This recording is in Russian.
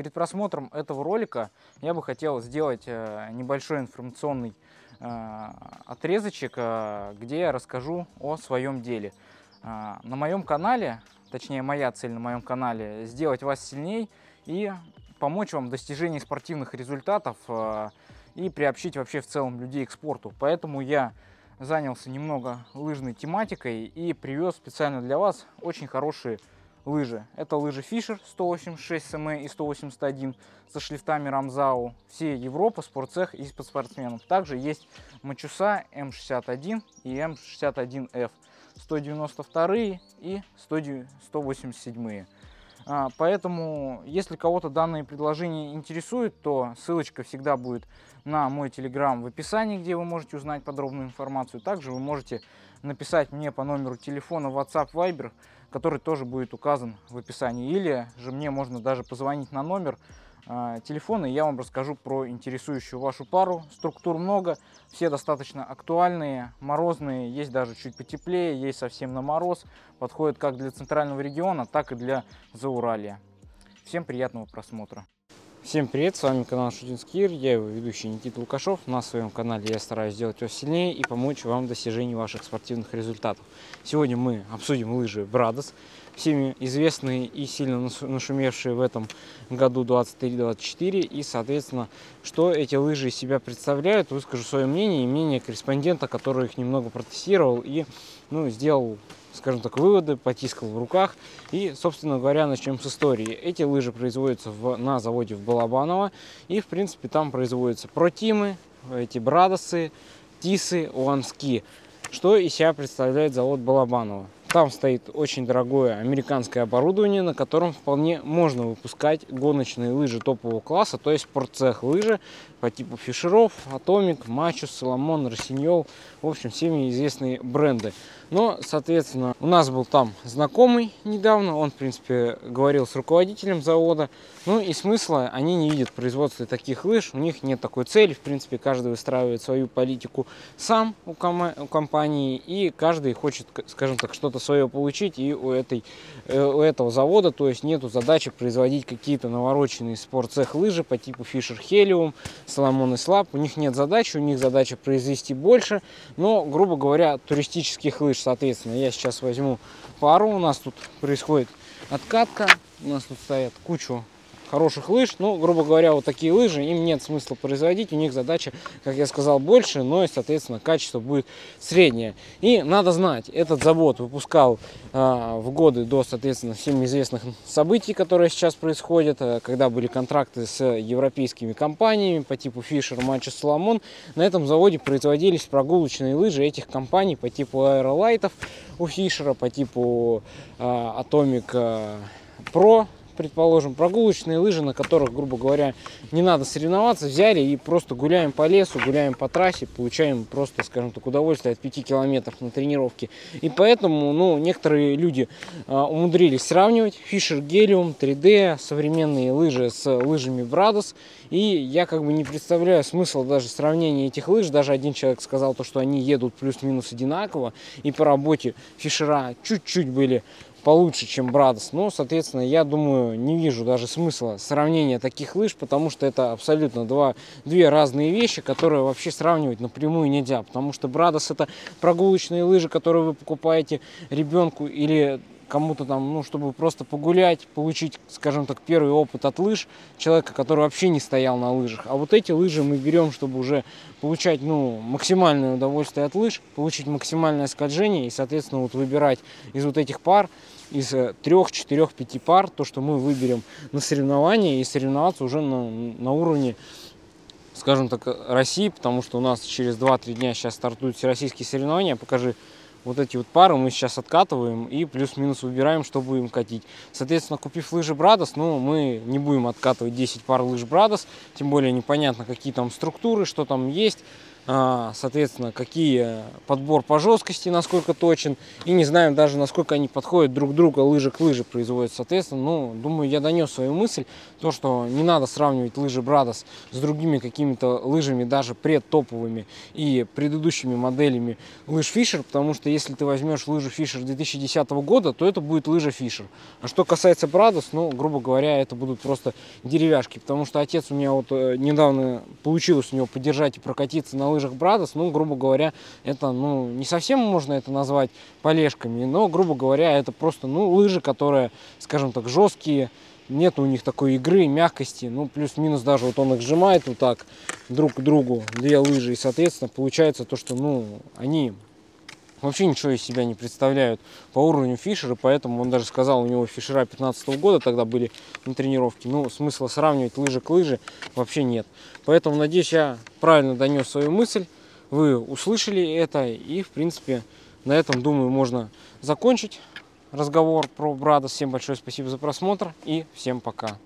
Перед просмотром этого ролика я бы хотел сделать небольшой информационный отрезочек, где я расскажу о своем деле. На моем канале, точнее моя цель на моем канале, сделать вас сильней и помочь вам в достижении спортивных результатов и приобщить вообще в целом людей к спорту. Поэтому я занялся немного лыжной тематикой и привез специально для вас очень хорошие лыжи. Это лыжи Fischer 186 СМ и 181 со шлифтами Ramzao. Все Европа, спортцех и спортсменов. Также есть Madshus М61 и М61Ф, 192 и 187. Поэтому, если кого-то данные предложения интересуют, то ссылочка всегда будет на мой телеграм в описании, где вы можете узнать подробную информацию. Также вы можете написать мне по номеру телефона WhatsApp, Viber, который тоже будет указан в описании. Или же мне можно даже позвонить на номер телефона, и я вам расскажу про интересующую вашу пару. Структур много, все достаточно актуальные, морозные, есть даже чуть потеплее, есть совсем на мороз. Подходят как для центрального региона, так и для Зауралья. Всем приятного просмотра. Всем привет, с вами канал Shooting Skier, я его ведущий Никита Лукашов. На своем канале я стараюсь сделать вас сильнее и помочь вам в достижении ваших спортивных результатов. Сегодня мы обсудим лыжи BRADOS, всеми известные и сильно нашумевшие в этом году 23-24. И, соответственно, что эти лыжи из себя представляют, выскажу свое мнение и мнение корреспондента, который их немного протестировал и сделал, скажем так, выводы, потискал в руках. И, собственно говоря, начнем с истории. Эти лыжи производятся на заводе в Балабаново. И, в принципе, там производятся протимы, эти брадосы, тисы, уански. Что из себя представляет завод Балабаново? Там стоит очень дорогое американское оборудование, на котором вполне можно выпускать гоночные лыжи топового класса, то есть спортцех лыжи по типу Фишеров, Atomic, Madshus, Salomon, Rossignol, в общем, всеми известные бренды. Но, соответственно, у нас был там знакомый недавно, он, в принципе, говорил с руководителем завода, и смысла они не видят в производстве таких лыж, у них нет такой цели, в принципе, каждый выстраивает свою политику сам у компании, и каждый хочет, скажем так, что-то свое получить, и у этого завода, то есть нету задачи производить какие-то навороченные спортцех лыжи по типу Fischer Helium, Salomon и Slab. У них нет задачи, у них задача произвести больше, но, грубо говоря, туристических лыж. Соответственно, я сейчас возьму пару, у нас тут происходит откатка, у нас тут стоят кучу хороших лыж, грубо говоря, вот такие лыжи, им нет смысла производить, у них задача, как я сказал, больше, но, соответственно, качество будет среднее. И надо знать, этот завод выпускал в годы до, соответственно, всем известных событий, которые сейчас происходят, когда были контракты с европейскими компаниями по типу Fischer, Madshus, Salomon, на этом заводе производились прогулочные лыжи этих компаний по типу Аэролайтов у Fischer, по типу Atomic Pro, предположим, прогулочные лыжи, на которых, грубо говоря, не надо соревноваться, взяли и просто гуляем по лесу, гуляем по трассе, получаем просто, скажем так, удовольствие от 5 километров на тренировке. И поэтому, некоторые люди умудрились сравнивать Fischer Helium, 3D, современные лыжи с лыжами BRADOS. И я как бы не представляю смысла даже сравнения этих лыж. Даже один человек сказал, то, что они едут плюс-минус одинаково, и по работе Fischer чуть-чуть были получше, чем BRADOS, но, соответственно, я думаю, не вижу даже смысла сравнения таких лыж, потому что это абсолютно две разные вещи, которые вообще сравнивать напрямую нельзя, потому что BRADOS — это прогулочные лыжи, которые вы покупаете ребенку или кому-то там, чтобы просто погулять, получить, скажем так, первый опыт от лыж человека, который вообще не стоял на лыжах. А вот эти лыжи мы берем, чтобы уже получать, максимальное удовольствие от лыж, получить максимальное скольжение и, соответственно, вот выбирать из вот этих пар, из 3, 4, 5 пар, то, что мы выберем на соревнования и соревноваться уже на уровне, скажем так, России, потому что у нас через 2-3 дня сейчас стартуют всероссийские соревнования. Покажи. Вот эти вот пары мы сейчас откатываем и плюс-минус выбираем, что будем катить. Соответственно, купив лыжи BRADOS, мы не будем откатывать 10 пар лыж BRADOS, тем более непонятно, какие там структуры, что там есть. соответственно, какие подбор по жесткости, насколько точен. И не знаем даже, насколько они подходят друг друга, лыжа к лыже производят, соответственно. Ну, думаю, я донес свою мысль, то, что не надо сравнивать лыжи BRADOS с другими какими-то лыжами, даже предтоповыми и предыдущими моделями лыж Fischer, потому что если ты возьмешь лыжу Fischer 2010 года, то это будет лыжа Fischer. А что касается BRADOS, ну, грубо говоря, это будут просто деревяшки, потому что отец у меня вот недавно получилось у него подержать и прокатиться на лыжах BRADOS, ну, грубо говоря, это, ну, не совсем можно это назвать полежками, но, грубо говоря, это просто, ну, лыжи, которые, скажем так, жесткие, нет у них такой игры, мягкости, ну, плюс-минус даже вот он их сжимает вот так друг к другу, две лыжи, и, соответственно, получается то, что, ну, они вообще ничего из себя не представляют по уровню Fischer, поэтому он даже сказал, у него Fischer 15-го года тогда были на тренировке, ну, смысла сравнивать лыжи к лыже вообще нет. Поэтому, надеюсь, я правильно донес свою мысль, вы услышали это, и, в принципе, на этом, думаю, можно закончить разговор про BRADOS. Всем большое спасибо за просмотр, и всем пока!